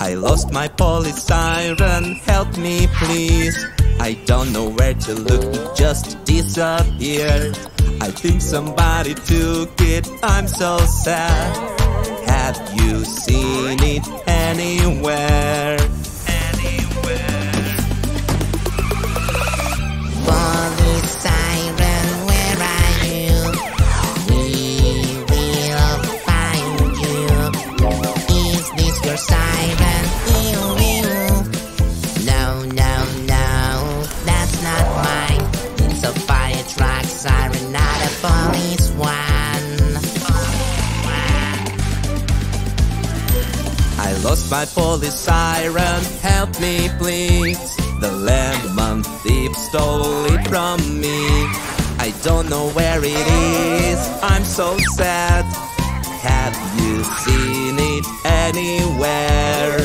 I lost my police siren, help me please. I don't know where to look, it just disappeared. I think somebody took it, I'm so sad. Have you seen it anywhere? Police siren, where are you? We will find you. Is this your siren? Police one. I lost my police siren, help me please. The lemon thief stole it from me. I don't know where it is, I'm so sad. Have you seen it anywhere?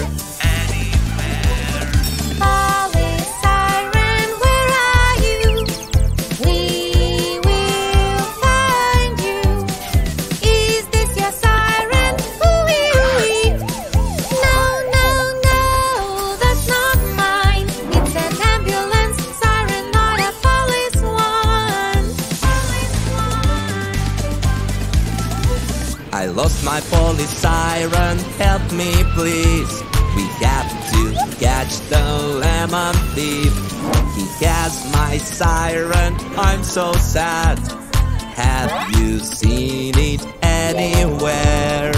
I lost my police siren, help me please. We have to catch the lemon thief. He has my siren, I'm so sad. Have you seen it anywhere?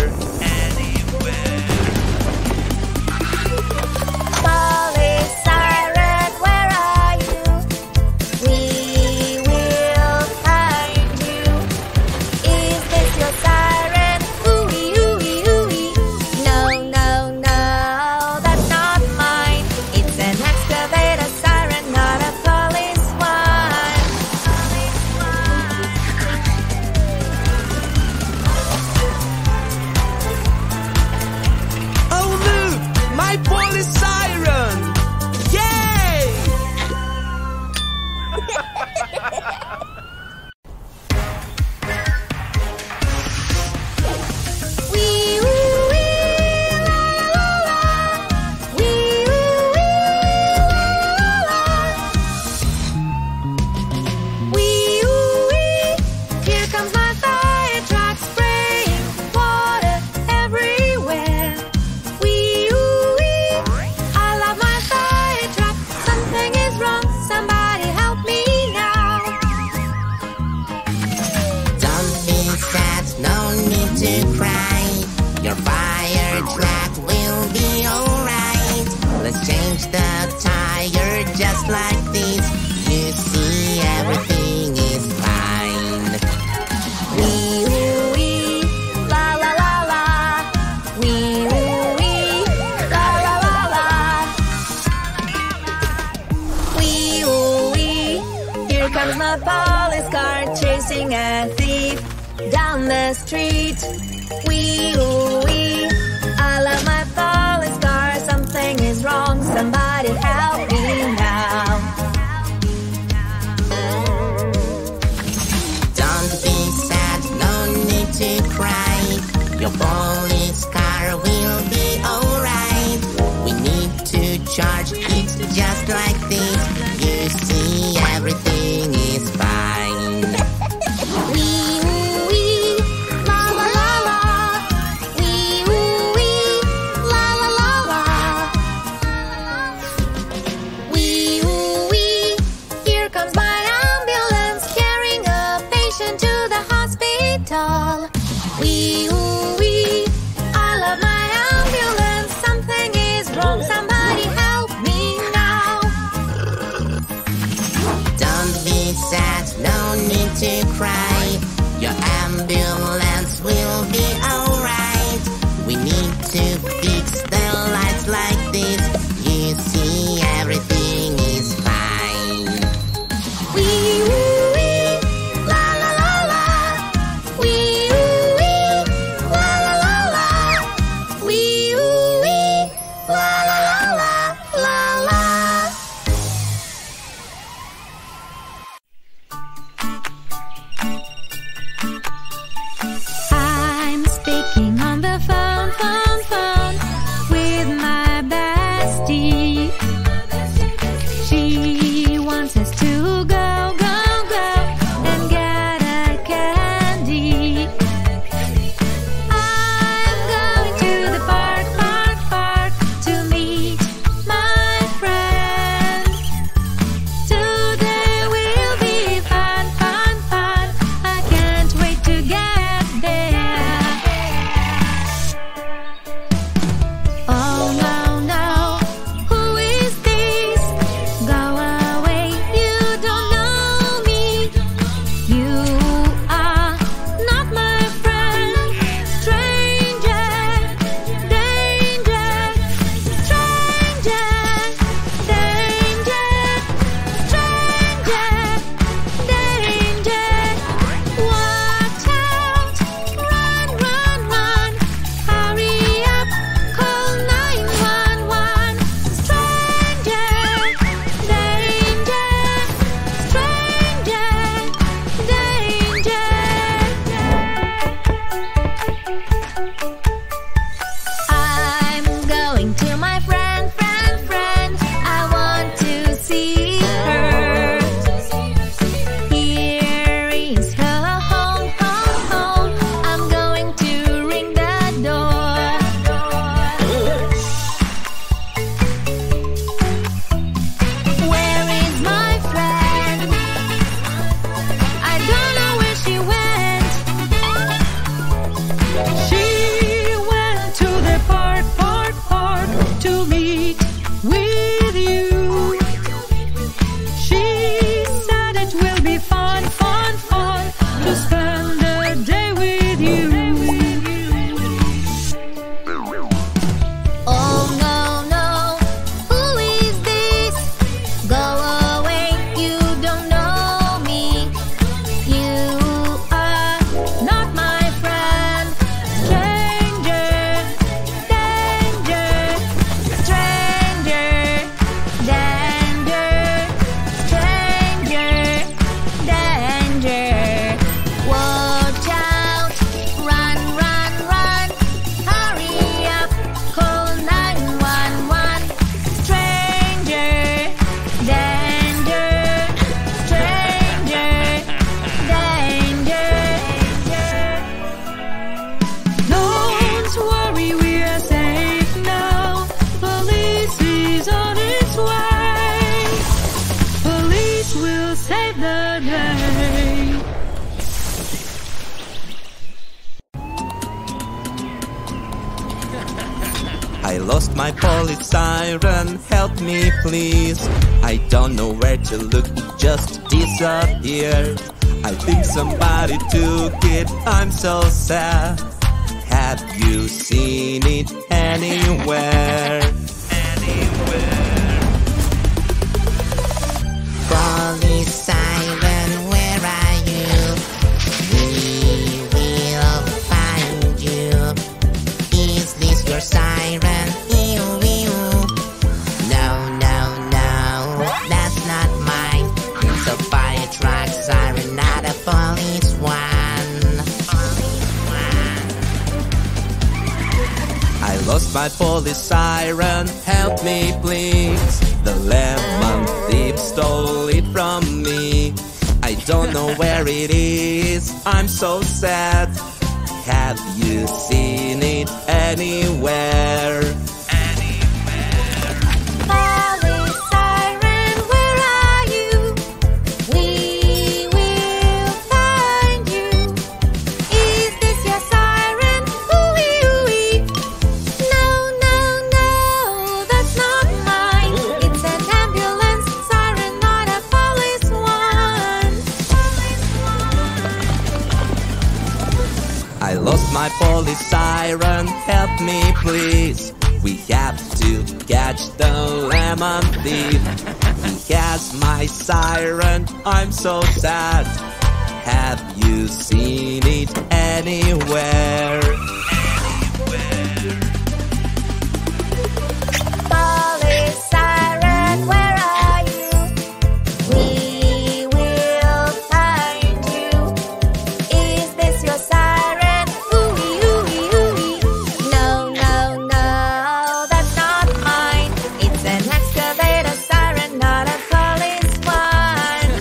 To the hospital. Wee-oo-wee, I lost my polystyrene, help me please. I don't know where to look, it just disappeared. I think somebody took it, I'm so sad. Have you seen it anywhere? Polystyrene, where are you? We will find you. Is this your siren? No, that's not mine. So buy a truck siren, not a police one. I lost my polystyrene, help me please. The lemon thief stole it from me. I don't know where it is, I'm so sad. Have you seen it anywhere? Polystyrene, where are you? We will find you. Is this your siren? Ooh-wee-wee. No, that's not mine. It's an ambulance siren, not a police one. I lost my polystyrene, help me please. We have to catch the lemon thief. He has my siren, I'm so sad. Have you seen it anywhere? Polystyrene, where are you? We will find you. Is this your siren? Ooh-wee-ooh-wee-ooh-wee. No, that's not mine. It's an excavator siren, not a police one.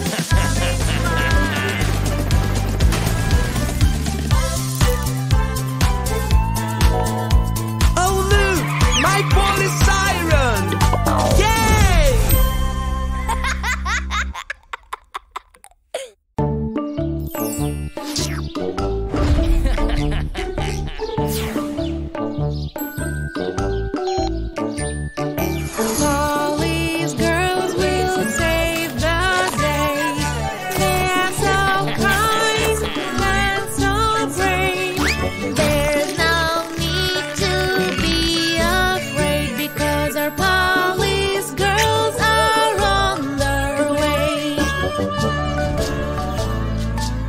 Oh look, my polystyrene! Yay! All these girls will save the day. They're so kind and so brave. There's no need to be afraid because our police girls are on their way. La la la la la la la la la la. Police girls will save the day. They protect us every day. With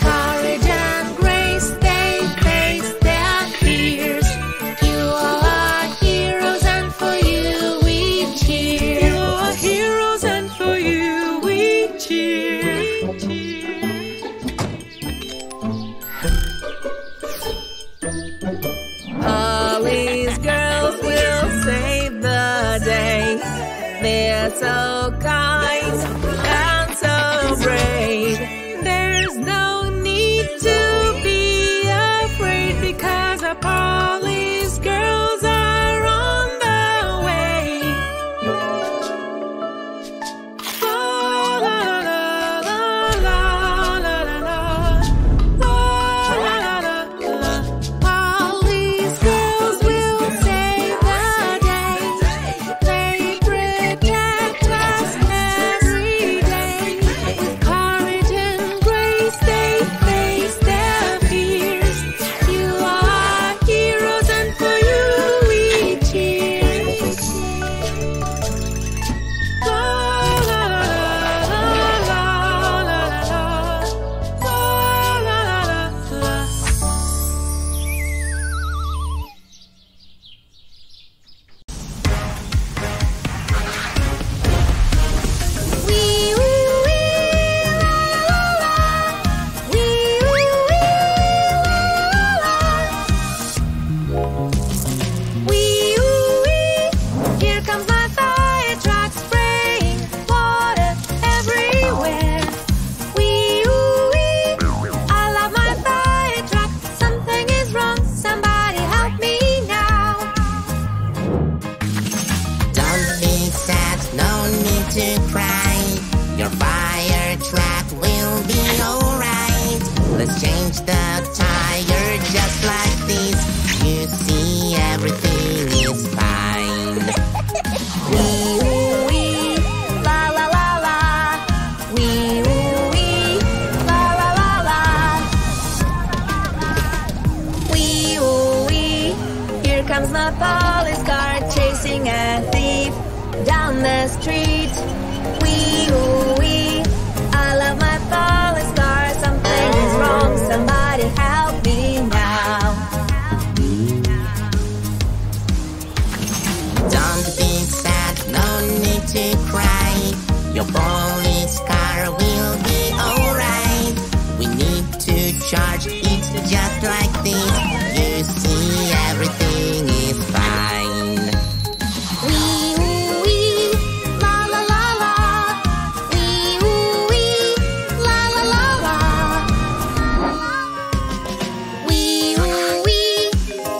courage and grace, they face their fears. You are our heroes, and for you we cheer. You are heroes, and for you we cheer. All these girls will save the day. They're so kind and so brave. There's no need to be afraid because our police girls are on the way. La la la la la la la la. All these girls will save the day. They protect us every comes my police car, chasing a thief down the street. Wee-oo-wee, I love my police car. Something is wrong, somebody help me now. Don't be sad, no need to cry. Your police car will be alright. We need to charge it just like this. You see, everything is fine. Wee-oo-wee, la-la-la-la. Wee-oo-wee, la-la-la-la. Wee-oo-wee,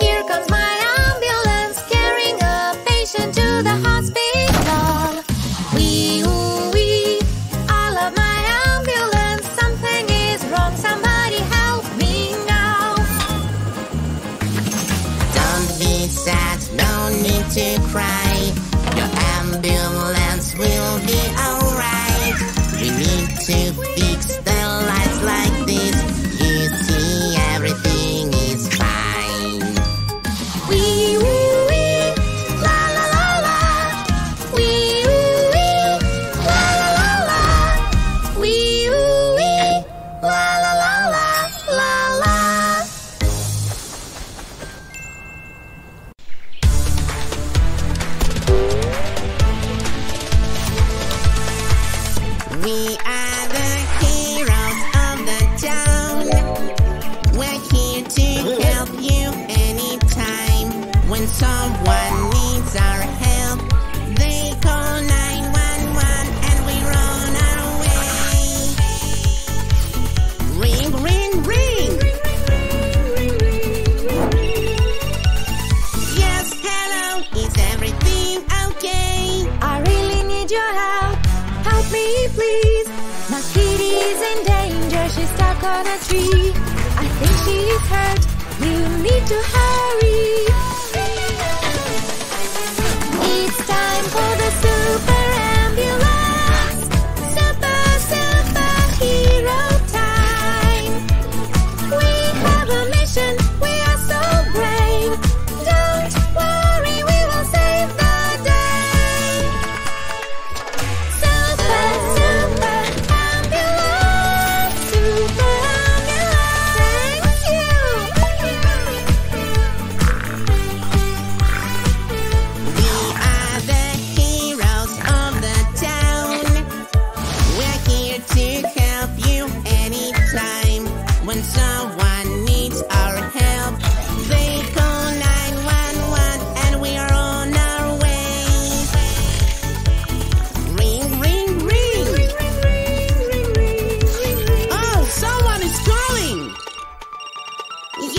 here comes my ambulance, carrying a patient to the hospital. To cry, your ambulance will be alright. We need to fix the lights like this. You see, everything is fine. Wee woo wee, la la la la. Wee woo wee, la la la la. Wee woo wee, la la la la la la. We are the heroes of the town. We're here to help you anytime. When someone needs our help, they call 911 and we run our way. Ring, ring, ring. Yes, hello, is everything okay? I really need your help. Help me, please. My kitty is in danger. She's stuck on a tree. I think she is hurt. You need to hurry. It's time for the super ambulance. Super, super hero time. We have a mission. We are so brave. Don't worry, we will save the day. Super, super ambulance, super ambulance, thank you. We are the heroes of the town. We're here to help you anytime. When someone needs our help, they call 911 and we are on our way. Ring, ring, ring. Oh, someone is calling.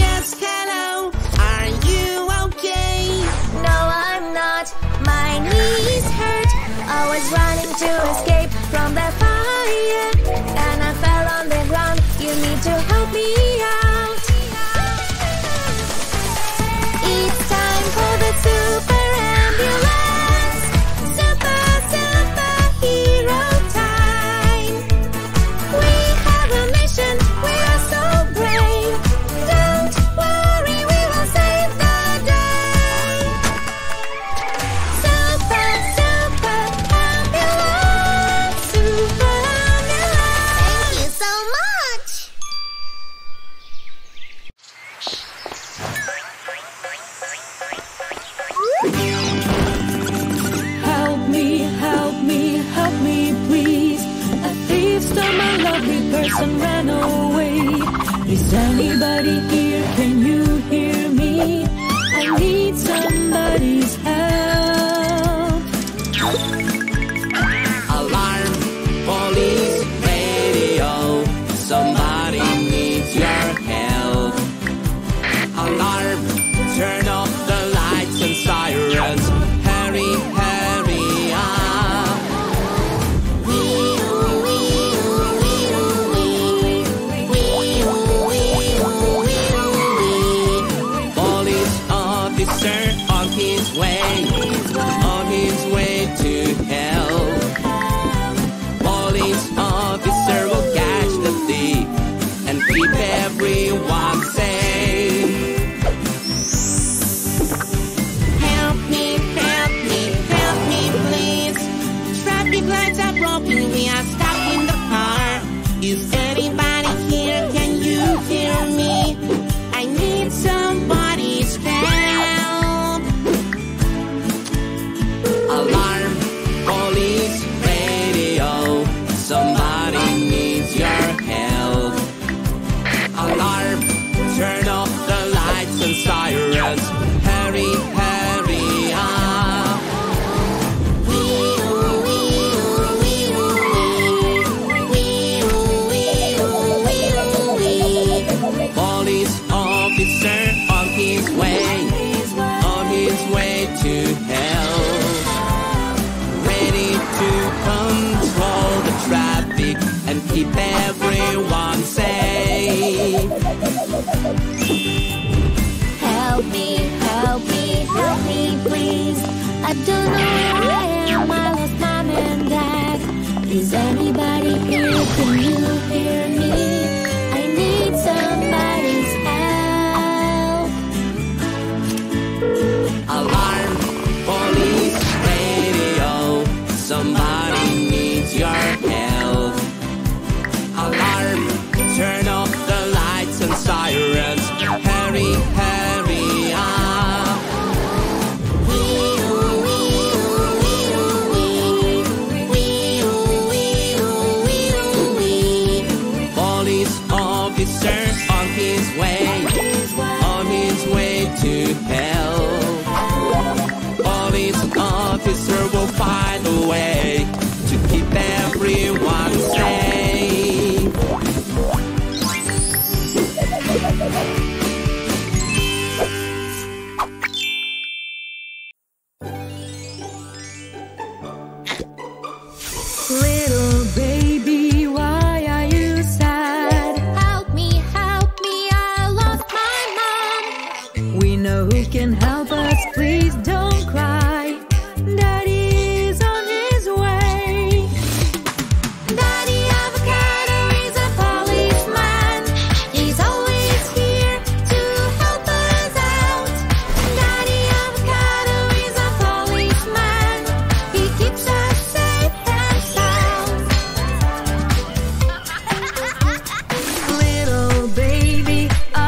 Yes, hello. Are you okay? No, I'm not. My knee is hurt. I was running to escape from the fire, and I fell on the ground. You need to help me out. It's time for the super ambulance. Super, super hero time. We have a mission. We are so brave. Don't worry, we will save the day. Super, super ambulance, super ambulance. Thank you so much. Help me, help me, please. A thief stole my lovely purse and ran away. Is anybody here? Can you hear me? I need somebody's help. Alarm, police, radio. Somebody needs your help. Alarm, turn off the lights and sirens. Hurry, hurry up. Wee-oo-wee-oo-wee-oo-wee. Wee-oo-wee-oo-wee-oo-wee. officer on his way, on his way to hell, ready to control the traffic and keep everyone safe. Help me, please. I don't know where I am, I lost my man back. Is anybody here? Can you hear me? I need somebody's help. Alarm, police, radio, somebody needs your help. Alarm, turn off the lights and sirens. Hurry, hurry up. On his way, on his way to hell. Police officer will find a way to keep everyone safe. Little baby, why are you sad? Who can help us? Please don't cry. Daddy is on his way. Daddy Avocado is a policeman. He's always here to help us out. Daddy Avocado is a policeman. He keeps us safe and sound. Little baby,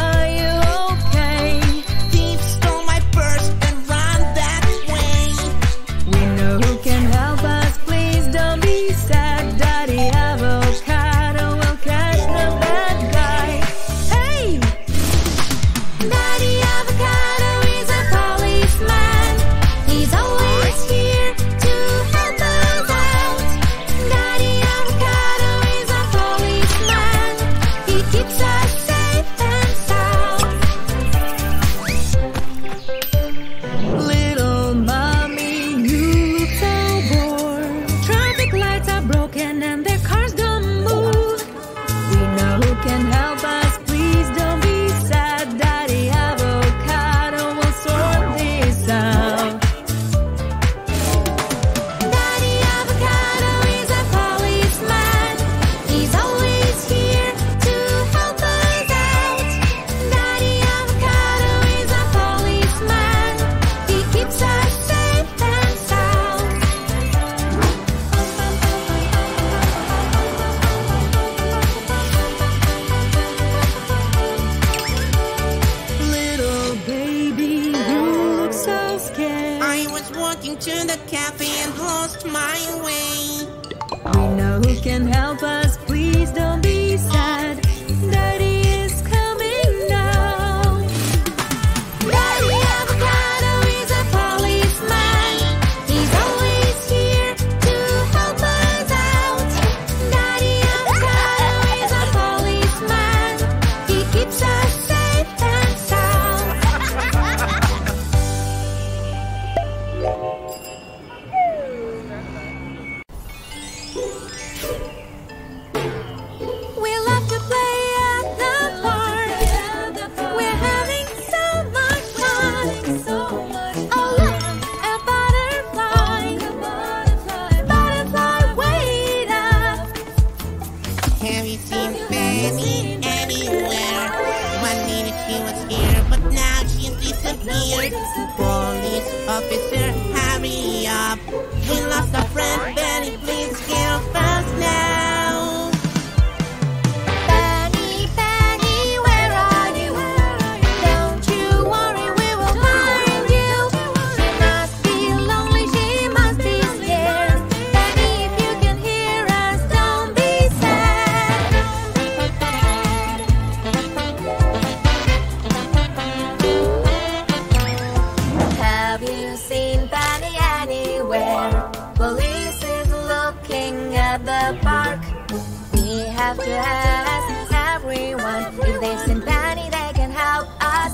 we have to ask everyone if they've seen Penny, they can help us.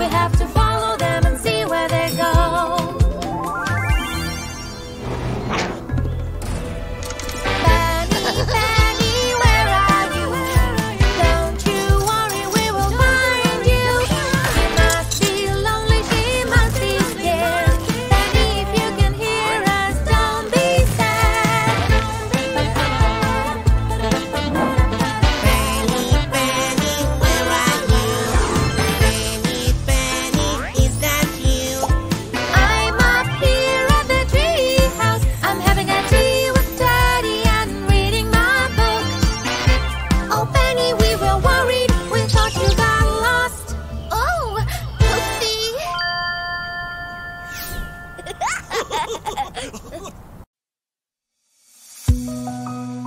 We have to follow them and see where they go. Benny, Benny, where are you? Don't you worry, we will find you. She must be lonely, she must be scared. Benny, if you can hear us, don't be sad. Benny, Benny, where are you? Benny, Benny, is that you? I'm up here at the tree house. I'm having a tea with Daddy and reading my book. Oh, Benny, we were worried. We thought you got lost. Oh, oopsie. Police car, can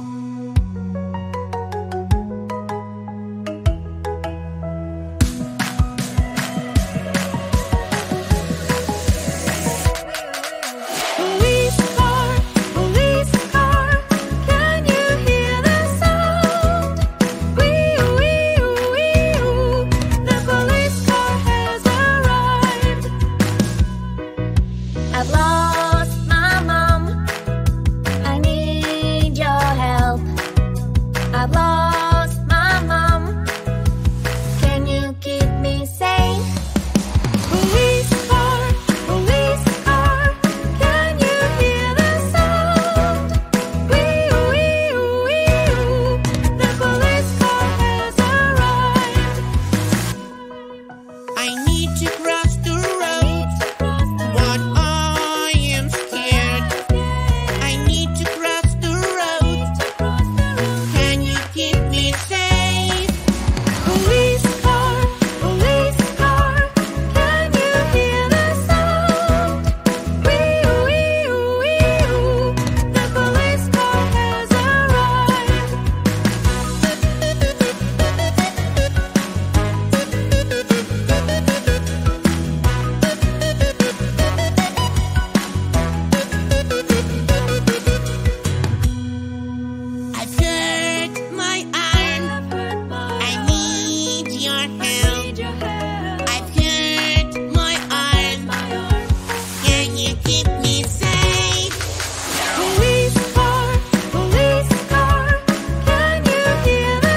you hear the sound? Wee wee wee oo, the police car has arrived. I've lost my mom. I need your help. I've lost my mom. Can you keep me sane? Police car, can you hear the sound? Wee wee wee oo, the police car has arrived. I need to cross the road, but I am scared. I need to cross the road. Can you keep me safe? Police car, can you hear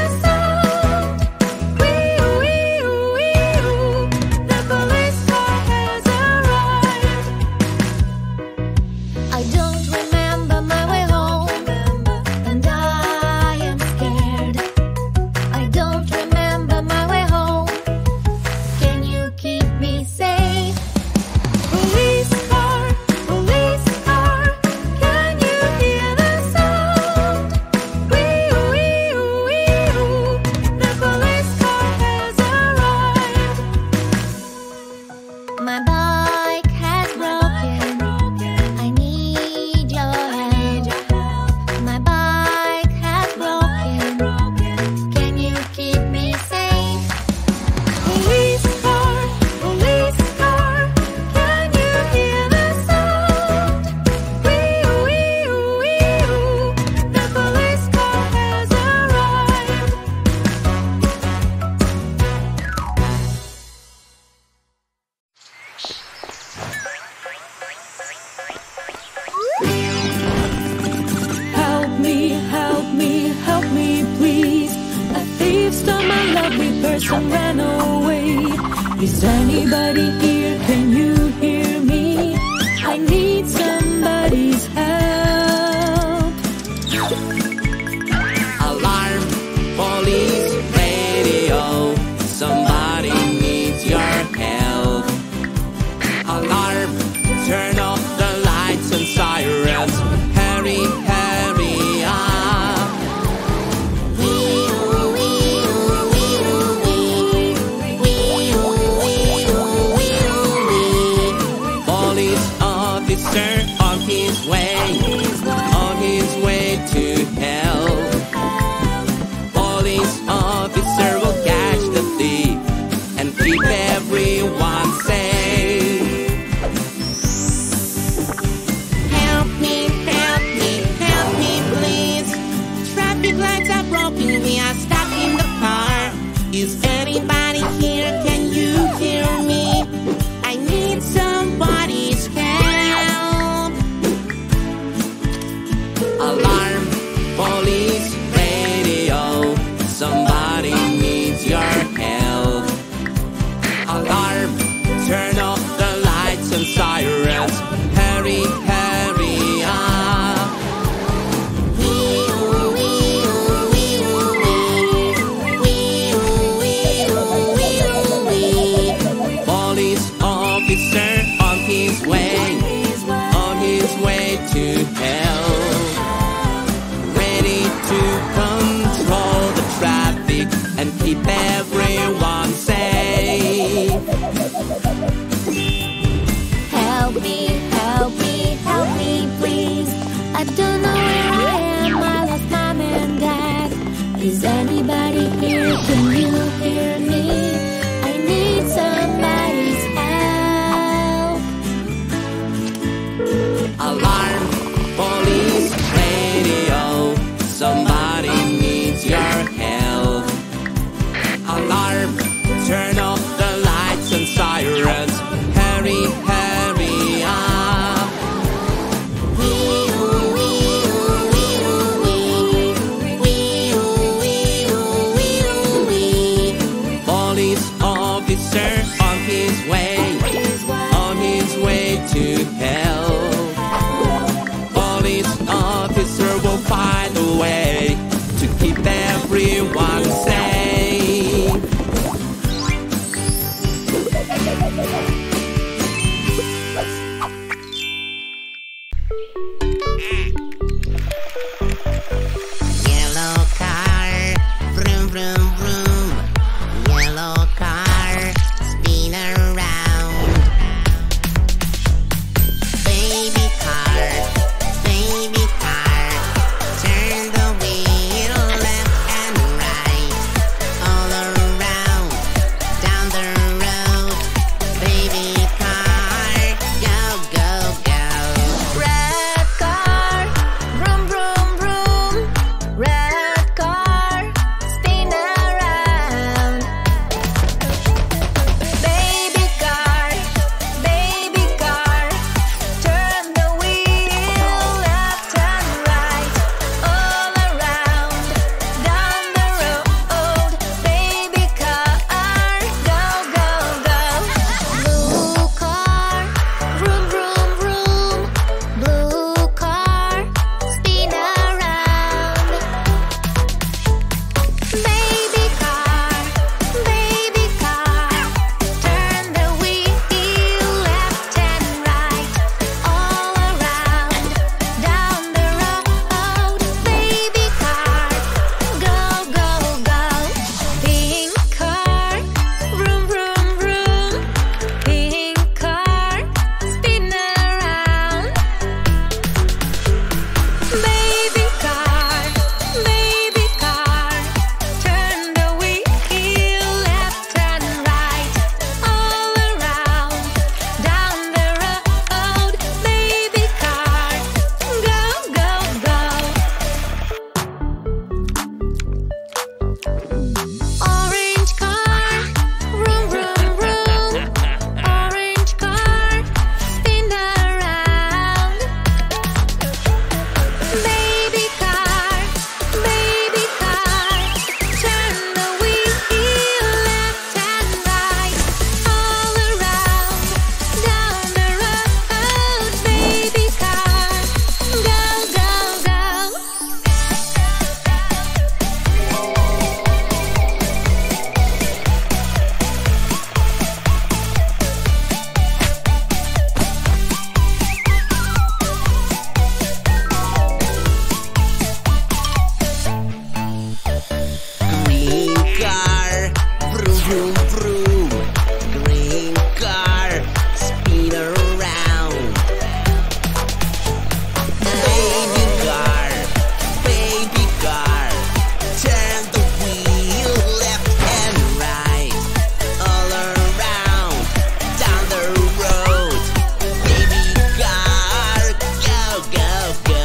the sound? Wee wee wee oo, the police car has arrived. I've hurt my arm. I need your help. I've hurt my arm. Can you keep me safe? Police car, can you hear the sound? Wee wee wee oo, the police car has arrived. I don't remember my way home, and I am scared. I don't remember my way home. Can you keep me safe? Police car, can you hear the sound? Wee wee wee oo, the police car has arrived. My bike has broken. I need your help. My bike has broken. Can you keep me safe? Police car, can you hear the sound? Wee wee wee oo, the police car has arrived. Help me, please. A thief stole my lovely purse and ran away. Is anybody here? Can you hear me? I need somebody's help. Alarm, police, radio. Somebody needs your help. Alarm, turn off the lights and sirens. Hurry, hurry up. Police officer on his way, to help. Police officer will catch the thief and keep everyone safe. Help me, please. Traffic lights are broken, we are stuck in the car. Is anybody here? Can you hear me? police officer on his way, on his way to hell. Police officer will find a way to keep everyone safe. Yellow car, vroom vroom vroom. Yellow car, spin around. Baby car, turn the wheel left and right, all around, down the road. Baby car, go go go. Red car, vroom vroom vroom. Red car, spin around. Baby car, turn the wheel left and right, all around, down the road. Baby car, go go go. Blue car, vroom vroom vroom. Blue car, spin around. Baby car, turn the wheel left and right, all around, down the road. Baby car, go, go, go. Pink car, vroom, vroom, vroom. Pink car, spin around. Baby car, turn the wheel left and right, all around, down the road. Baby car, go, go, go. Orange car, vroom, vroom, vroom. Orange car, spin around. Baby car, turn the wheel left and right, all around, down the road. Baby car, go, go, go. Green car, vroom vroom vroom. Green car, spin around. Baby car, turn the wheel left and right, all around, down the road. Baby car, go go go.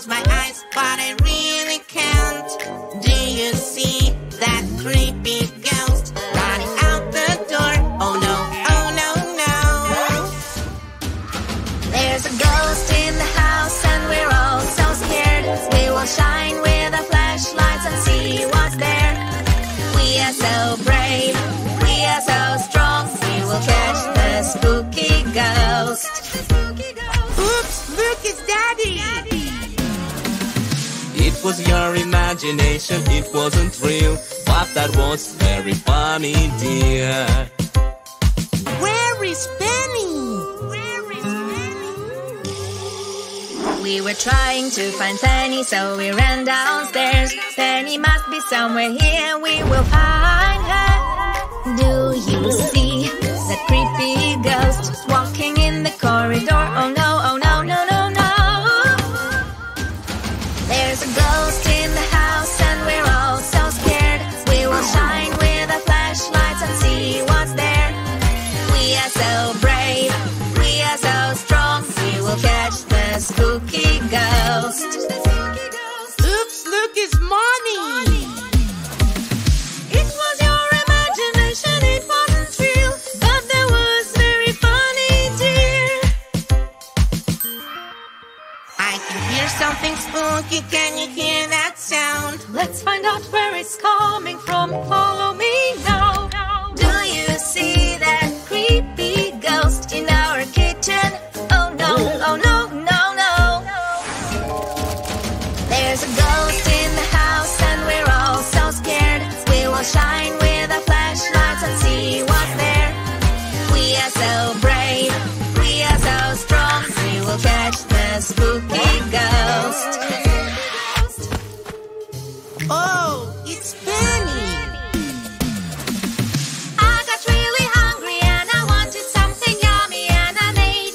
close my eyes, but I really can't. Do you see that creepy ghost running out the door? Oh no, oh no, no. There's a ghost in the house and we're all so scared. We will shine with our flashlights and see what's there. We are so brave, we are so strong. We will catch the spooky ghost. Oops, look, it's Daddy. It was your imagination, it wasn't real, but that was very funny, dear. Where is Penny? We were trying to find Penny, so we ran downstairs. Penny must be somewhere here, we will find her. Do you see the creepy ghost walking in the corridor? Oh no, oh no, no, no, no. There's a ghost in the house and we're all so scared. We will shine with our flashlights and see what's there. We are so brave, we are so strong. We will catch the spooky ghost. Oops, look, it's Mommy. Something spooky, can you hear that sound? Let's find out where it's coming from, follow me now. Do you see that creepy ghost in our kitchen? Oh no, oh no, no, no. There's a ghost in the house and we're all so scared. We will shine with our flashlights and see what's there. We are so brave, we are so strong. We will catch the spooky ghost. Oh, it's Penny. I got really hungry and I wanted something yummy, and I made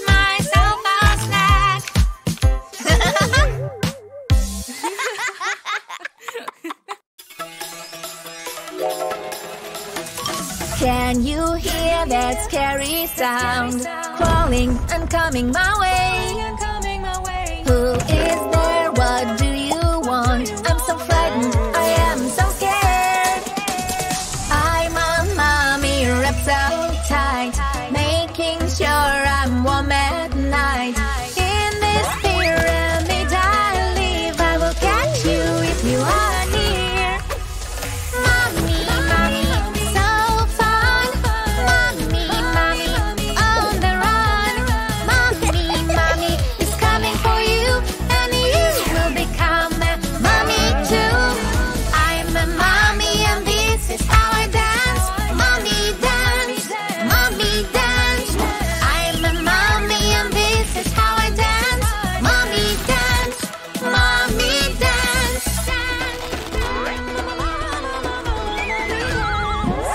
myself a snack. Can you hear that scary sound? Crawling and coming my way. Who is there? What do you want? I'm so frightened, I am so scared. I'm a mommy wrapped so tight, making sure I'm warm at night. In this pyramid I live, I will catch you if you are near. Mommy, mommy, so fun. Mommy, mommy, on the run. Mommy, mommy is coming for you.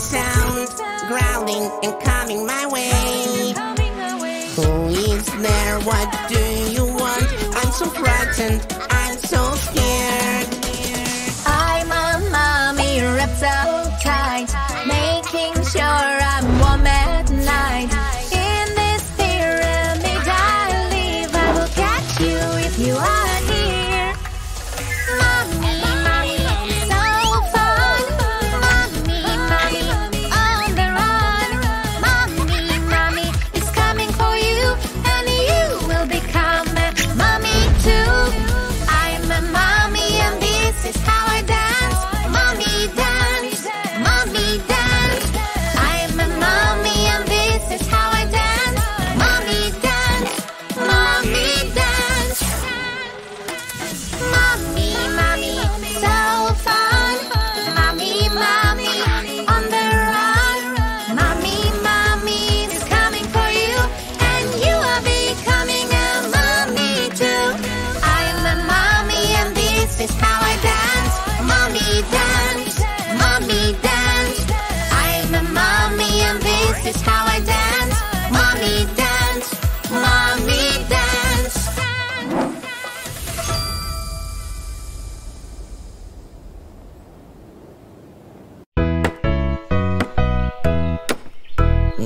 Sound growling and coming my way. Who is there? What do you want? I'm so frightened, I'm so scared. I'm a mommy wrapped so tight, making sure I'm warm at night. In this pyramid I live, I will catch you if you are near. Mommy,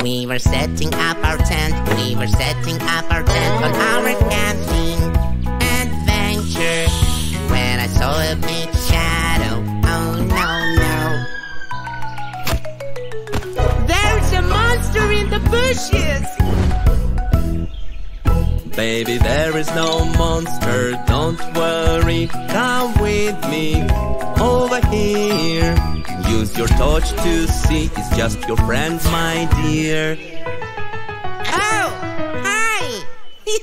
We were setting up our tent, we were setting up our tent on our camping adventure, when I saw a big shadow. Oh no, no. There's a monster in the bushes! Baby, there is no monster, don't worry, come with me over here. Use your torch to see, it's just your friend, my dear. Oh, hi!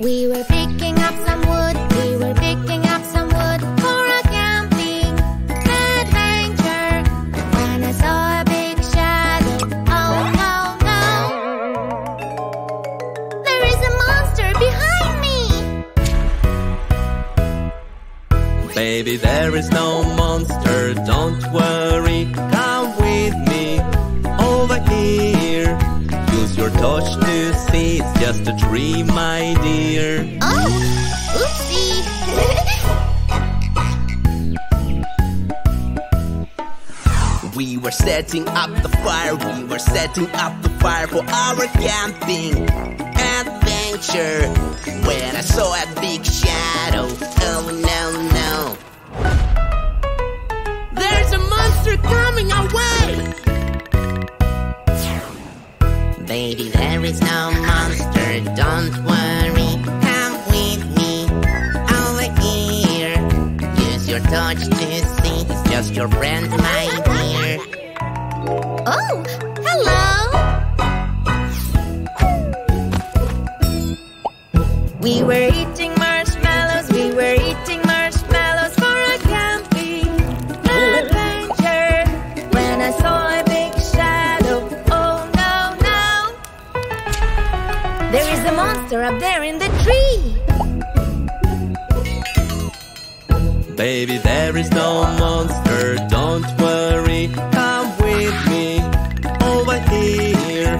We were picking up some wood, we were picking up some wood for a camping adventure, when I saw a big shadow. Oh no, no! There is a monster behind me! Baby, there is no monster, don't worry, come with me over here. Use your torch to see, it's just a tree, my dear. Oh, oopsie! We were setting up the fire, we were setting up the fire for our camping adventure, when I saw a big shadow. Oh no, no! There's a monster coming away! Baby, there is no monster, don't worry, come with me over here. Use your torch to see, it's just your friend, my dear. Oh, hello! We were eating marshmallows, we were eating marshmallows for a camping adventure, when I saw a big shadow. Oh no, no! There is a monster up there in the tree! Baby, there is no monster, don't worry, come with me over here.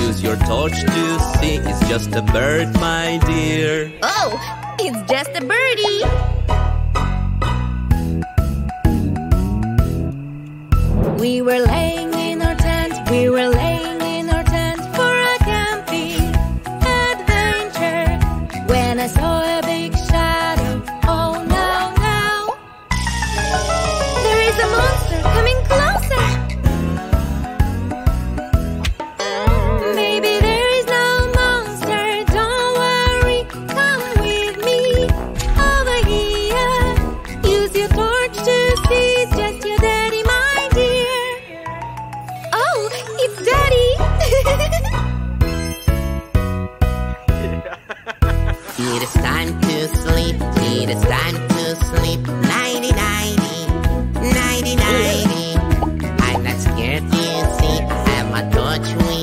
Use your torch to see, it's just a bird, my dear. Oh, it's just a birdie! We were laying in our tent, we were laying in our tent for a camping adventure, when I saw a big shadow. Oh no, no! There is a monster coming closer! Baby, there is no monster, don't worry, come with me over here. Use your torch to see, it's just your daddy, my dear. Oh, it's daddy! It is time to sleep, it is time to sleep. Nighty, nighty, nighty, nighty. I'm not scared, you see, I have my torch with me.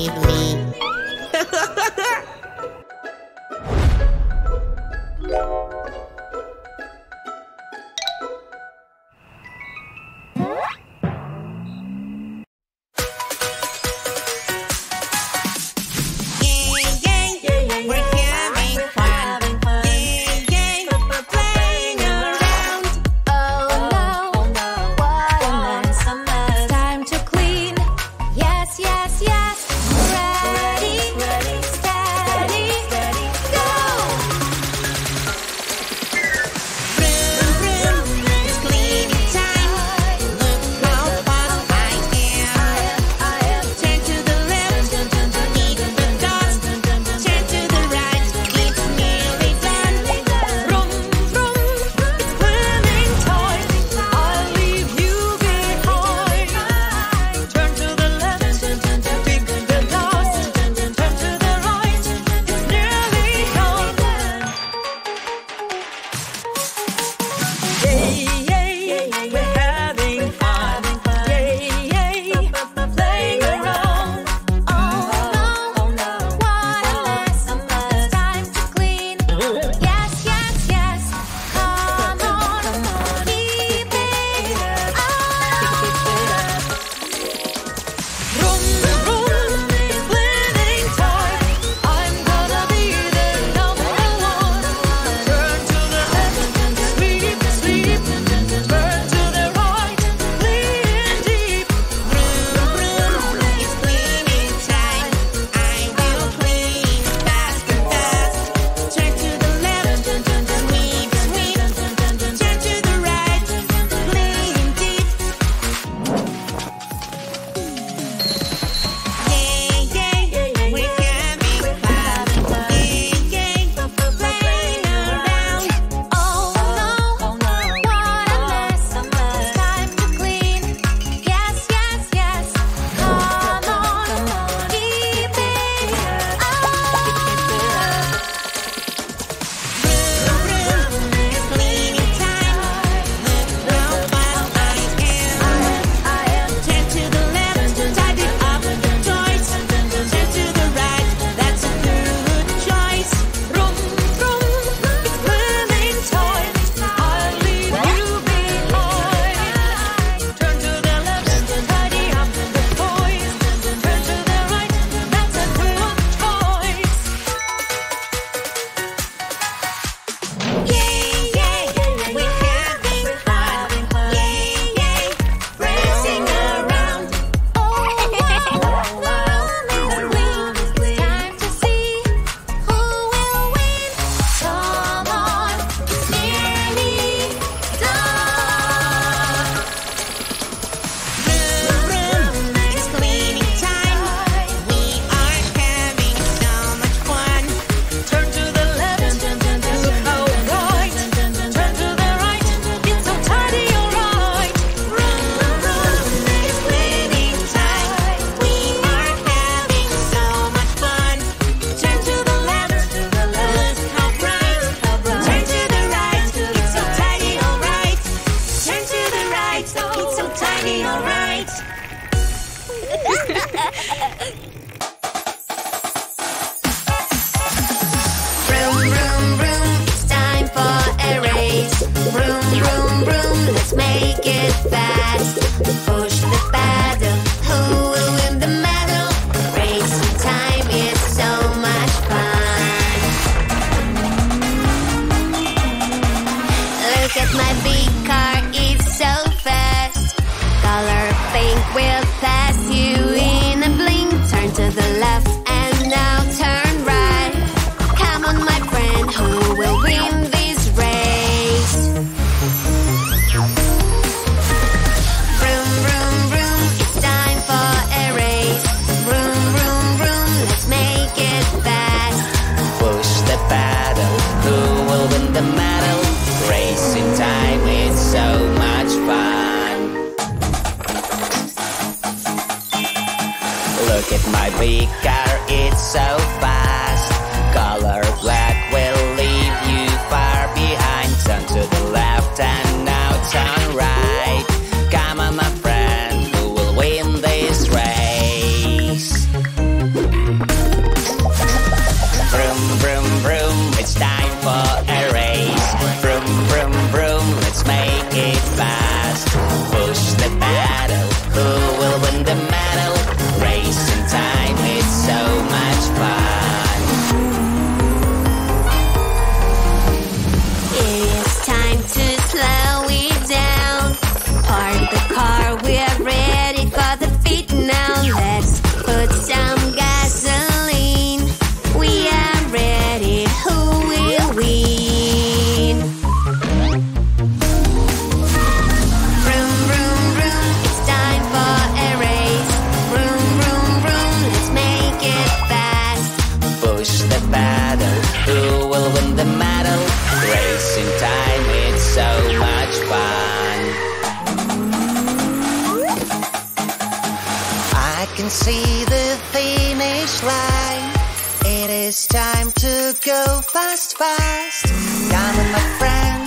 It's time to go fast, fast. Come on, my friend.